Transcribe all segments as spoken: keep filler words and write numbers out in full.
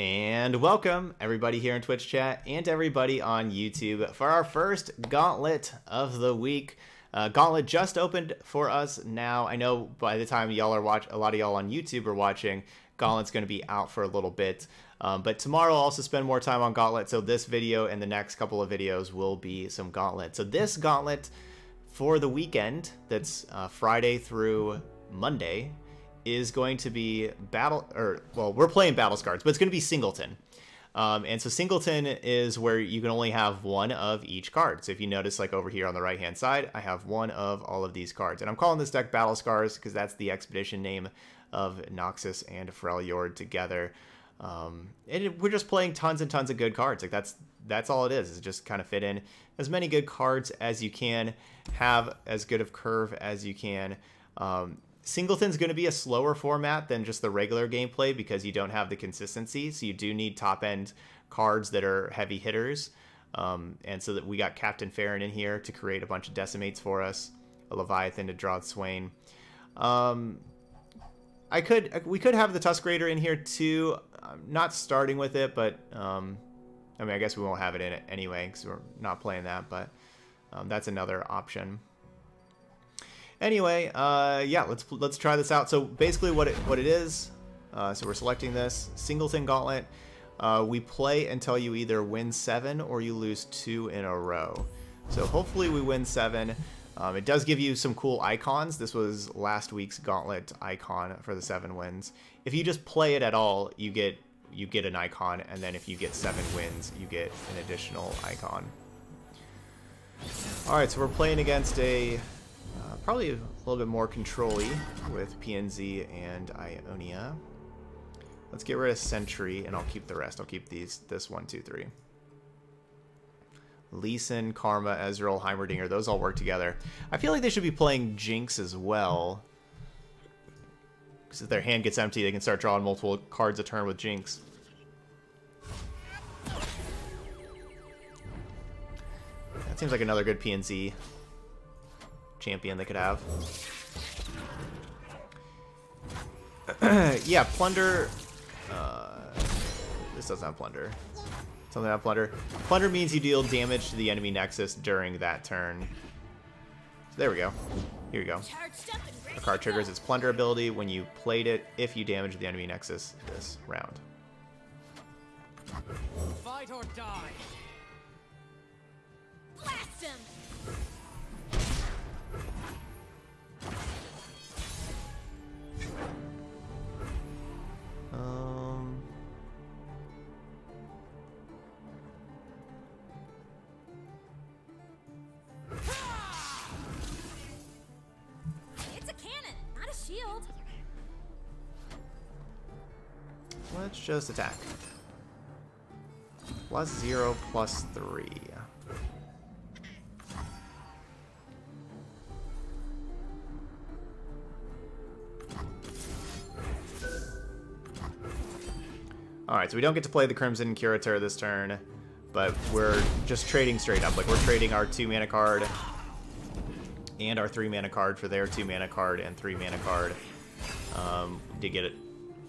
And welcome everybody here in Twitch chat and everybody on YouTube for our first Gauntlet of the week. Uh, Gauntlet just opened for us now. I know by the time y'all are watch, a lot of y'all on YouTube are watching, Gauntlet's going to be out for a little bit. Um, but tomorrow I'll also spend more time on Gauntlet, so this video and the next couple of videos will be some Gauntlet. So this Gauntlet for the weekend, that's uh, Friday through Monday, is going to be Battle, or, well, we're playing Battle Scars, but it's going to be Singleton. Um, and so Singleton is where you can only have one of each card. So if you notice, like over here on the right-hand side, I have one of all of these cards. And I'm calling this deck Battle Scars because that's the expedition name of Noxus and Freljord together. Um, and it, we're just playing tons and tons of good cards. Like that's that's all it is, is just kind of fit in as many good cards as you can, have as good of curve as you can. Um, Singleton's going to be a slower format than just the regular gameplay because you don't have the consistency, so you do need top-end cards that are heavy hitters. Um, and so that we got Captain Farron in here to create a bunch of Decimates for us, a Leviathan to draw Swain. Um, I could, we could have the Tusk Raider in here too. I'm not starting with it, but um, I mean, I guess we won't have it in it anyway because we're not playing that. But um, that's another option. Anyway, uh, yeah, let's let's try this out. So basically, what it what it is. Uh, so we're selecting this Singleton Gauntlet. Uh, we play until you either win seven or you lose two in a row. So hopefully we win seven. Um, it does give you some cool icons. This was last week's Gauntlet icon for the seven wins. If you just play it at all, you get you get an icon, and then if you get seven wins, you get an additional icon. All right, so we're playing against a uh, probably a little bit more control-y with P N Z and Ionia. Let's get rid of Sentry, and I'll keep the rest. I'll keep these this one, two, three. Lee Sin, Karma, Ezreal, Heimerdinger, those all work together. I feel like they should be playing Jinx as well. Because if their hand gets empty, they can start drawing multiple cards a turn with Jinx. That seems like another good P N Z champion they could have. Yeah, Plunder. Uh, this doesn't have Plunder. Something about Plunder. Plunder means you deal damage to the enemy Nexus during that turn. So there we go. Here we go. A card triggers its Plunder ability when you played it if you damage the enemy Nexus this round. Fight or die. Blast him. Um... It's a cannon, not a shield. Let's just attack. Plus zero, plus three. All right, so we don't get to play the Crimson Curator this turn, but we're just trading straight up. Like, we're trading our two mana card and our three mana card for their two mana card and three mana card um, to get it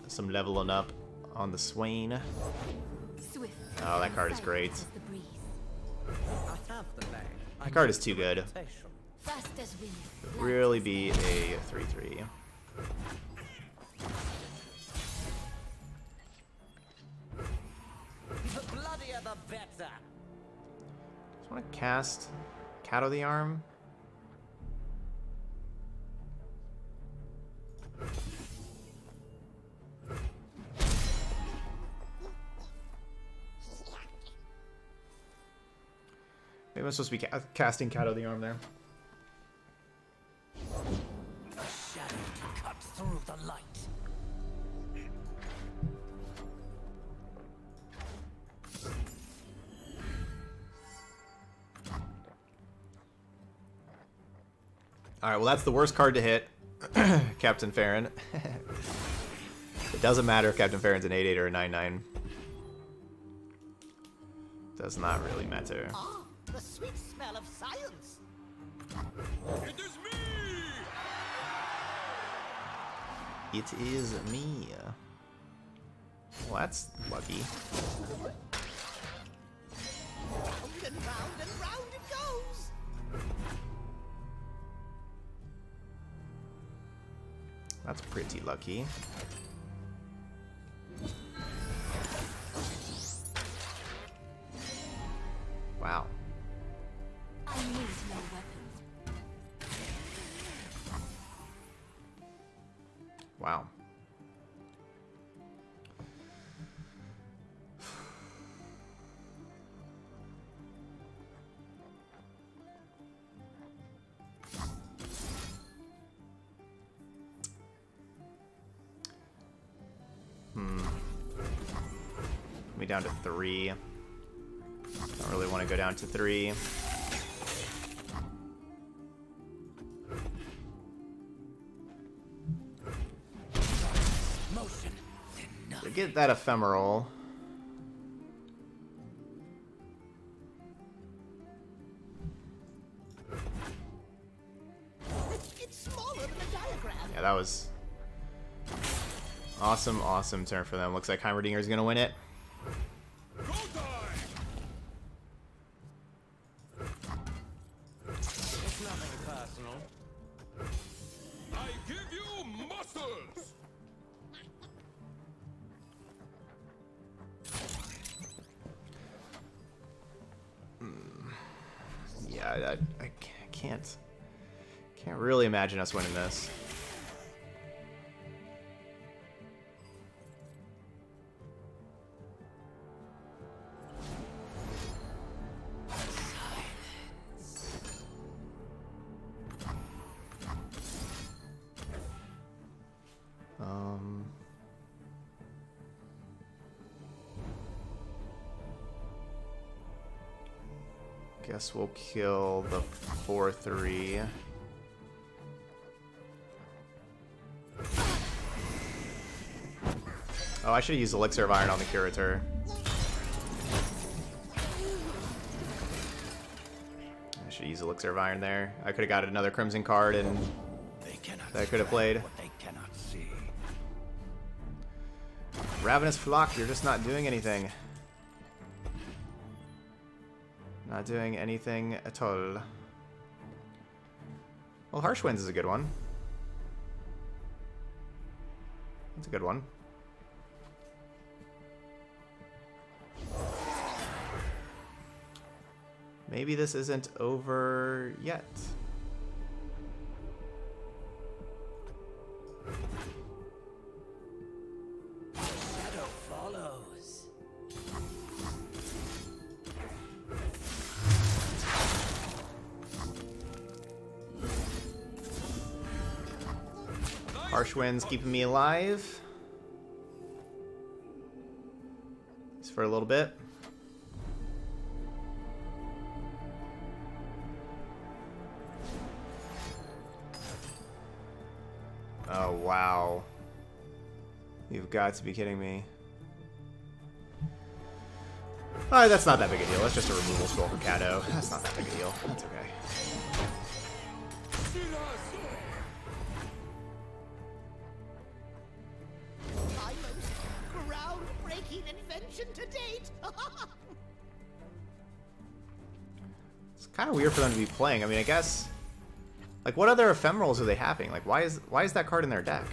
some leveling up on the Swain. Oh, that card is great. That card is too good. It'd really be a three three. I want to cast Cat of the Arm. Maybe I'm supposed to be ca casting Cat of the Arm there. The shadow to cut through the light. All right, well, that's the worst card to hit, Captain Farron. It doesn't matter if Captain Farron's an eight eight or a nine nine. Does not really matter. Ah, the sweet smell of science. It is me. It is me. Well, that's lucky. Round and round and round it goes. That's pretty lucky. Wow. I need no weapons. Wow. Down to three. I don't really want to go down to three. So get that ephemeral. It's smaller than the diagram. Yeah, that was awesome, awesome turn for them. Looks like Heimerdinger is going to win it. Imagine us winning this. Um. Guess we'll kill the four three. Oh, I should have used Elixir of Iron on the Curator. I should use Elixir of Iron there. I could have got another Crimson card and that I could have played. Ravenous Flock, you're just not doing anything. Not doing anything at all. Well, Harsh Winds is a good one. That's a good one. Maybe this isn't over yet. Shadow follows. Harsh Winds keeping me alive. Just for a little bit. Oh, wow. You've got to be kidding me. Alright, that's not that big a deal. That's just a removal scroll for Caddo. That's not that big a deal. That's okay. My most ground-breaking invention to date! It's kind of weird for them to be playing. I mean, I guess... Like, what other ephemerals are they having? Like, why is why is that card in their deck?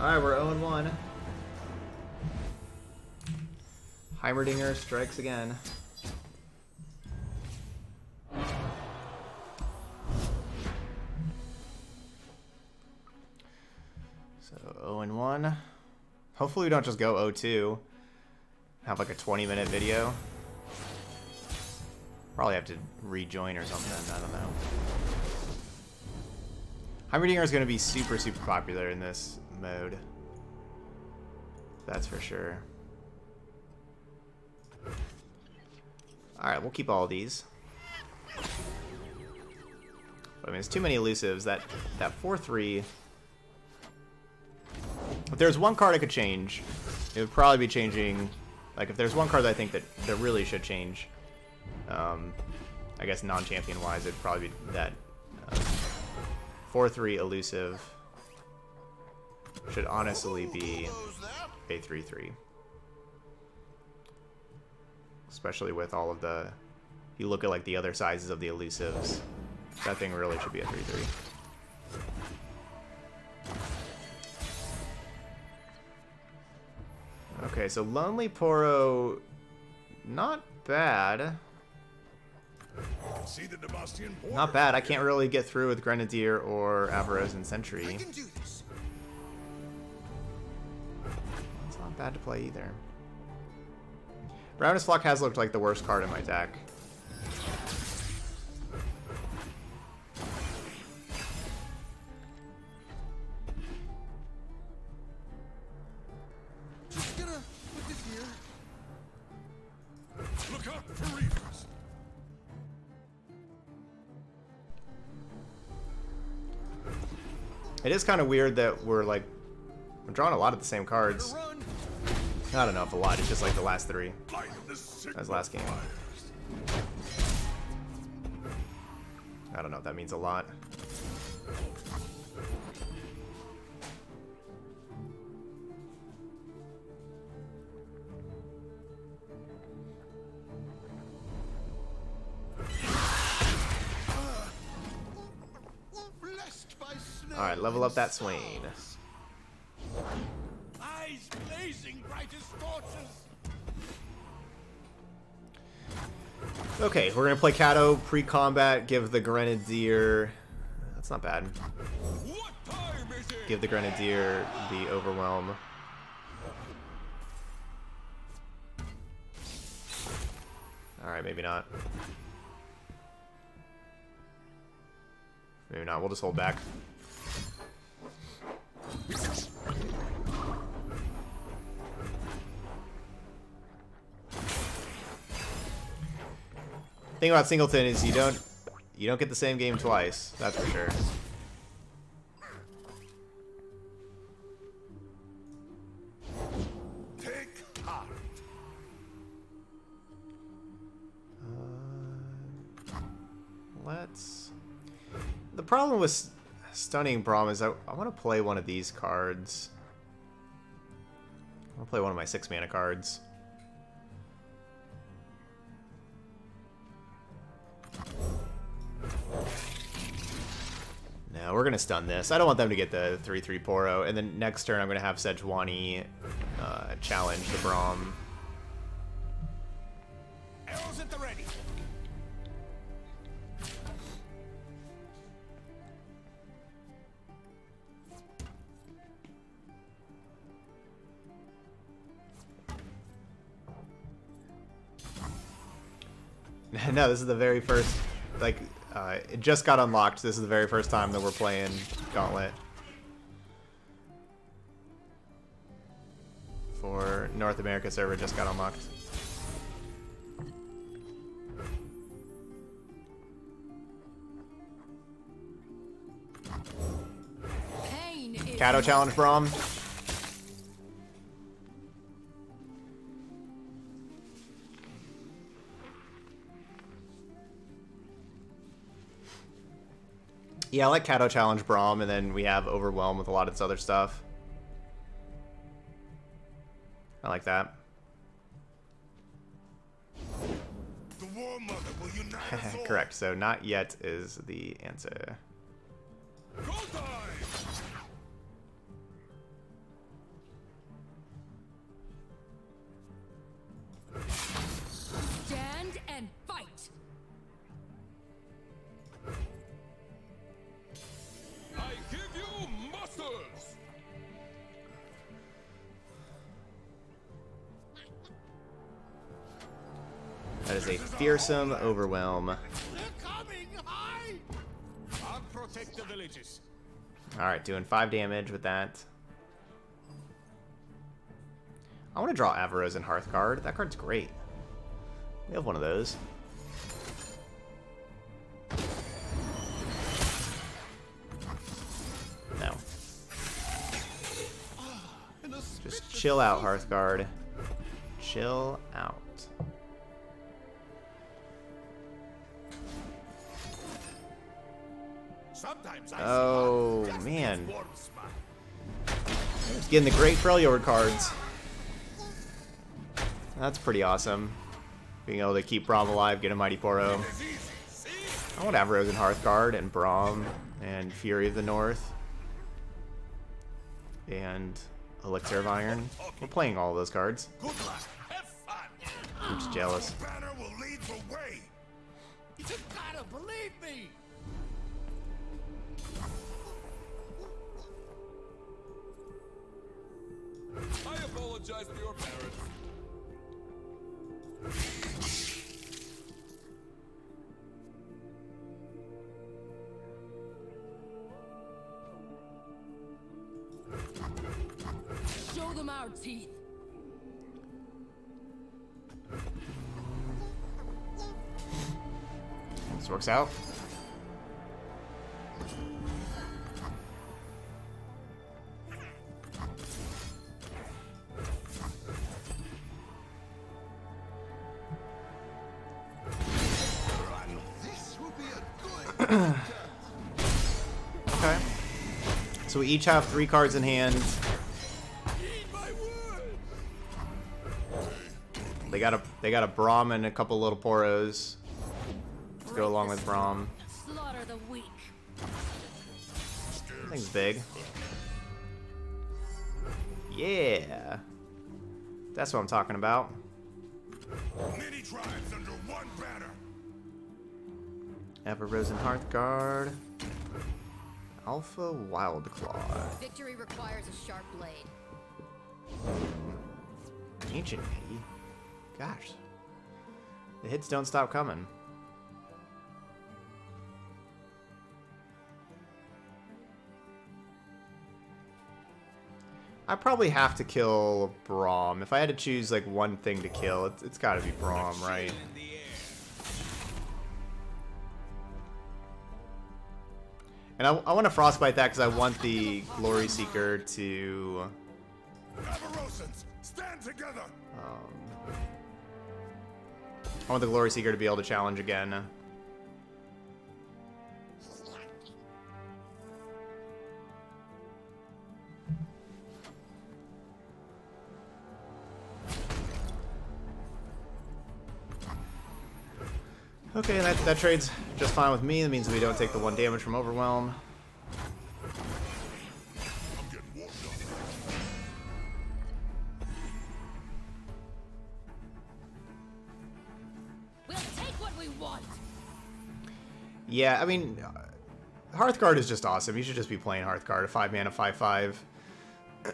Alright, we're oh and one. Heimerdinger strikes again. So oh and one. Hopefully we don't just go oh two. Have like a twenty minute video. Probably have to rejoin or something, I don't know. Heimerdinger is going to be super, super popular in this mode. That's for sure. Alright, we'll keep all of these. But I mean, it's too many elusives. That that four three. If there's one card I could change, it would probably be changing. Like if there's one card that I think that that really should change, um, I guess non-champion wise, it'd probably be that uh, four three elusive. Should honestly be a three three. Especially with all of the... You look at like the other sizes of the elusives. That thing really should be a three three. Okay, so Lonely Poro... Not bad. Not bad. I can't really get through with Grenadier or Avarosan Sentry. It's not bad to play either. Ravenous Flock has looked like the worst card in my deck. Just gonna put this here. Look out for reefers. It is kind of weird that we're like we're drawing a lot of the same cards. I don't know if a lot, it's just like the last three. That was last game. I don't know if that means a lot. Alright, level up that Swain. Okay, we're gonna play Cato pre-combat. Give the Grenadier. That's not bad. Give the Grenadier the overwhelm. All right, maybe not. Maybe not. We'll just hold back. Thing about Singleton is you don't you don't get the same game twice, that's for sure. Take heart. Uh, let's. The problem with stunning Braum is I I want to play one of these cards. I want to play one of my six mana cards. No, we're going to stun this. I don't want them to get the three three Poro. And then next turn, I'm going to have Sejuani uh, challenge the Braum. Arrows at the ready. No, this is the very first, like... Uh, it just got unlocked. This is the very first time that we're playing Gauntlet for North America server. Just got unlocked. Cato challenge Braum. Yeah, I like Cato challenge Braum, and then we have Overwhelm with a lot of this other stuff. I like that. The war mother will unite us all. Correct, so not yet is the answer. Go time! That is a fearsome overwhelm. Alright, doing five damage with that. I want to draw Avarosan Hearthguard. That card's great. We have one of those. Chill out, Hearthguard. Chill out. Oh, man. It's getting the great Freljord cards. That's pretty awesome. Being able to keep Braum alive, get a Mighty Poro. I want Avarosan Hearthguard and Braum and Fury of the North and Elixir of Iron. We're playing all of those cards. I'm just jealous. I apologize for your parents. Show them our teeth. This works out. Okay. So we each have three cards in hand. They got a they got a Braum and a couple little Poros. Let's go along with Braum. Slaughter the weak. Thing's big. Yeah. That's what I'm talking about. Many tribes under one banner. Avarosan Hearthguard. Alpha Wildclaw. Victory requires a sharp blade. Ancient Kitty. Gosh. The hits don't stop coming. I probably have to kill Braum. If I had to choose like one thing to kill, it's, it's gotta be Braum, right? And I, I want to Frostbite that because I want the Glory Seeker to... Um, I want the Glory Seeker to be able to challenge again. Okay, that, that trade's just fine with me. That means we don't take the one damage from Overwhelm. We'll take what we want. Yeah, I mean, Hearthguard is just awesome. You should just be playing Hearthguard, a five mana, five five.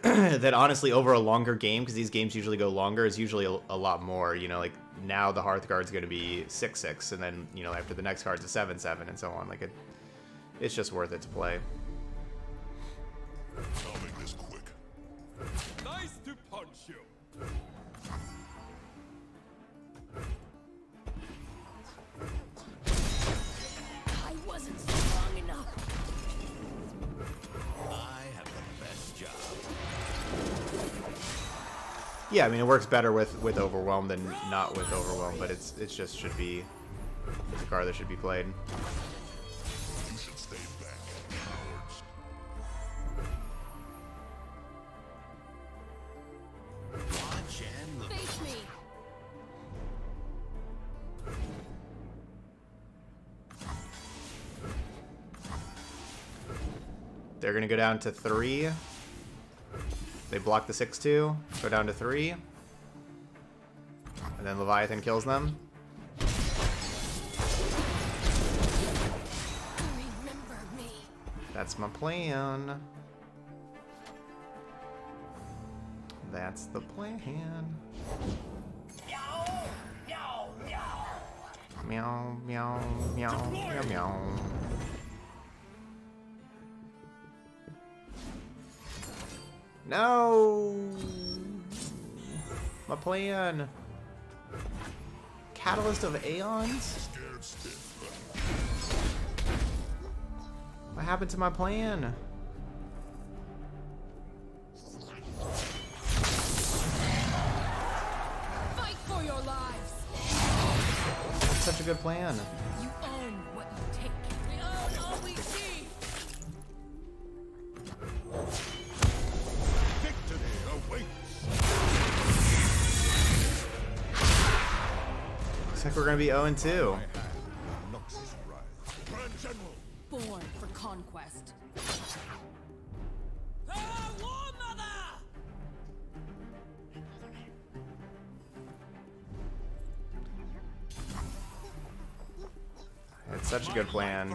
That honestly, over a longer game, because these games usually go longer, is usually a, a lot more. You know, like. Now the Hearthguard's going to be six six, and then, you know, after the next card's a seven seven, and so on. Like, it, it's just worth it to play. I'll make this quick. Nice to punch you. I wasn't strong enough. I have the best job. Yeah, I mean, it works better with, with Overwhelm than not with Overwhelm, but it's it's just should be... It's a card that should be played. You should stay back, cowards. Watch and look. Face me. They're going to go down to three. They block the six two, go down to three, and then Leviathan kills them. Remember me. That's my plan. That's the plan. Meow, meow, meow. Meow, meow, meow, meow, meow. No! My plan! Catalyst of Aeons? What happened to my plan? good plan. You own what you take. We own all we see. Victory awaits. Looks like we're gonna be zero and two. Born for conquest. It's such a good plan.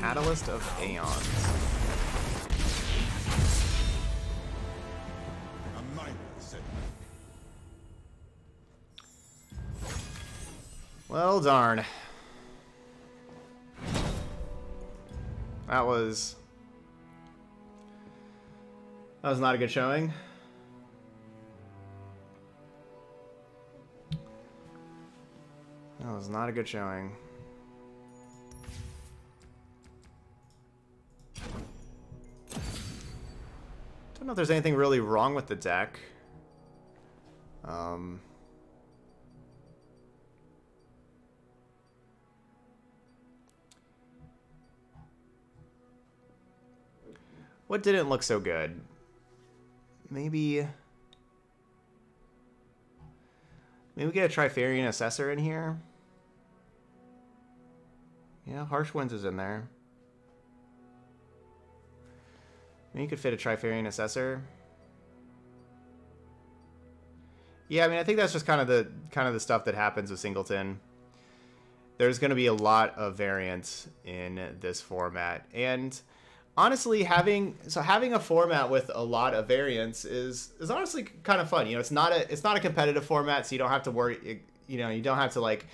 Catalyst of Aeons. Well, darn. That was... That was not a good showing. That was not a good showing. Don't know if there's anything really wrong with the deck. Um... What didn't look so good? Maybe... Maybe we get a Trifarian Assessor in here? Yeah, Harsh Winds is in there. Maybe you could fit a Trifarian Assessor. Yeah, I mean, I think that's just kind of the kind of the stuff that happens with Singleton. There's going to be a lot of variance in this format, and... Honestly, having so having a format with a lot of variance is is honestly kind of fun. You know, it's not a it's not a competitive format, so you don't have to worry. You know, you don't have to like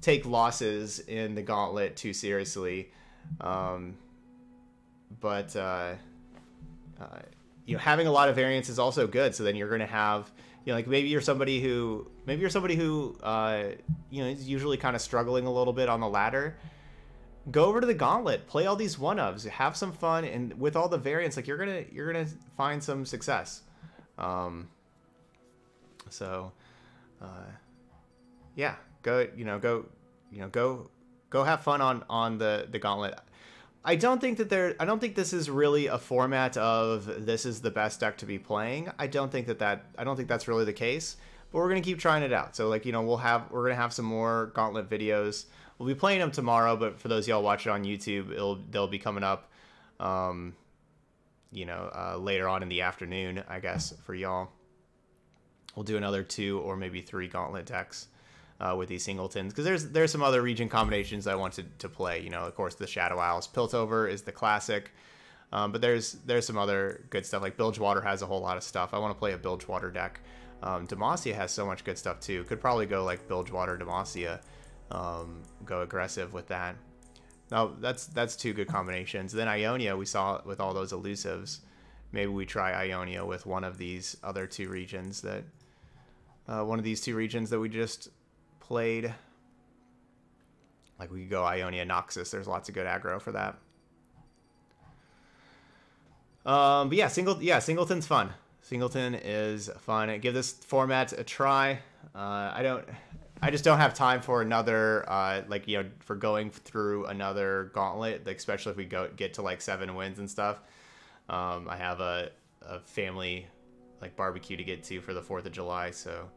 take losses in the Gauntlet too seriously. Um, but uh, uh, you know, having a lot of variance is also good. So then you're going to have you know, like maybe you're somebody who maybe you're somebody who uh, you know, is usually kind of struggling a little bit on the ladder. Go over to the Gauntlet, play all these one-ofs, have some fun, and with all the variants, like you're gonna you're gonna find some success. Um, so, uh, yeah, go you know go you know go go have fun on on the the Gauntlet. I don't think that there I don't think this is really a format of this is the best deck to be playing. I don't think that that I don't think that's really the case. But we're gonna keep trying it out. So like you know we'll have we're gonna have some more Gauntlet videos. We'll be playing them tomorrow, but for those y'all watching on YouTube, it'll they'll be coming up, um, you know, uh, later on in the afternoon, I guess, for y'all. We'll do another two or maybe three Gauntlet decks uh, with these Singletons, because there's there's some other region combinations I wanted to play. You know, of course, the Shadow Isles Piltover is the classic, um, but there's there's some other good stuff. Like Bilgewater has a whole lot of stuff. I want to play a Bilgewater deck. Um, Demacia has so much good stuff too. Could probably go like Bilgewater, Demacia. Um, go aggressive with that. Now that's that's two good combinations. Then Ionia, we saw with all those elusives. Maybe we try Ionia with one of these other two regions that uh, one of these two regions that we just played. Like we could go Ionia, Noxus. There's lots of good aggro for that. Um, but yeah, single yeah Singleton's fun. Singleton is fun. Give this format a try. Uh, I don't. I just don't have time for another, uh, like, you know, for going through another Gauntlet, like, especially if we go get to, like, seven wins and stuff. Um, I have a, a family, like, barbecue to get to for the fourth of July, so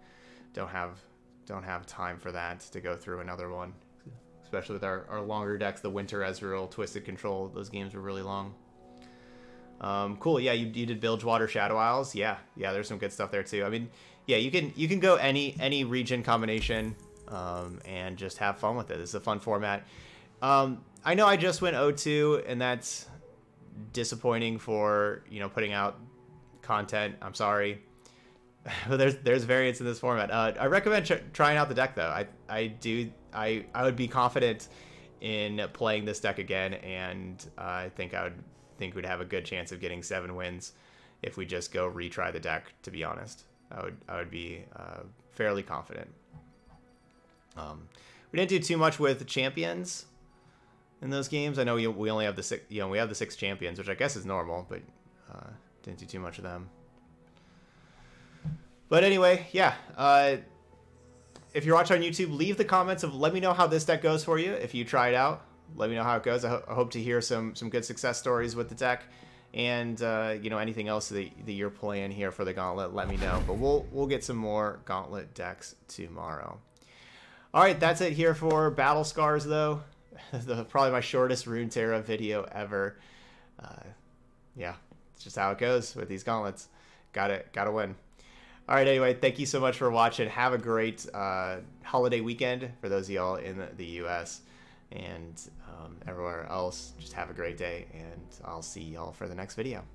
don't have don't have time for that to go through another one. Especially with our, our longer decks, the Winter Ezreal, Twisted Control, those games were really long. Um, cool, yeah, you, you did Bilgewater, Shadow Isles, yeah, yeah, there's some good stuff there, too. I mean... Yeah, you can you can go any any region combination um, and just have fun with it. It's a fun format. Um, I know I just went oh two, and that's disappointing for you know putting out content. I'm sorry, but there's there's variance in this format. Uh, I recommend tr trying out the deck though. I I do I I would be confident in playing this deck again, and uh, I think I would think we'd have a good chance of getting seven wins if we just go retry the deck. To be honest. I would, I would be uh, fairly confident. Um, we didn't do too much with champions in those games. I know we, we only have the six, you know, we have the six champions, which I guess is normal, but uh, Didn't do too much of them. But anyway, yeah. Uh, if you're watching on YouTube, leave the comments of let me know how this deck goes for you. If you try it out, let me know how it goes. I, ho I hope to hear some some good success stories with the deck. And, uh, you know, anything else that, that you're playing here for the Gauntlet, let me know. But we'll, we'll get some more Gauntlet decks tomorrow. All right, that's it here for Battle Scars, though. the, probably my shortest Runeterra video ever. Uh, yeah, it's just how it goes with these Gauntlets. Gotta, gotta win. All right, anyway, thank you so much for watching. Have a great uh, holiday weekend for those of y'all in the, the U S and um, everywhere else. Just have a great day, and I'll see y'all for the next video.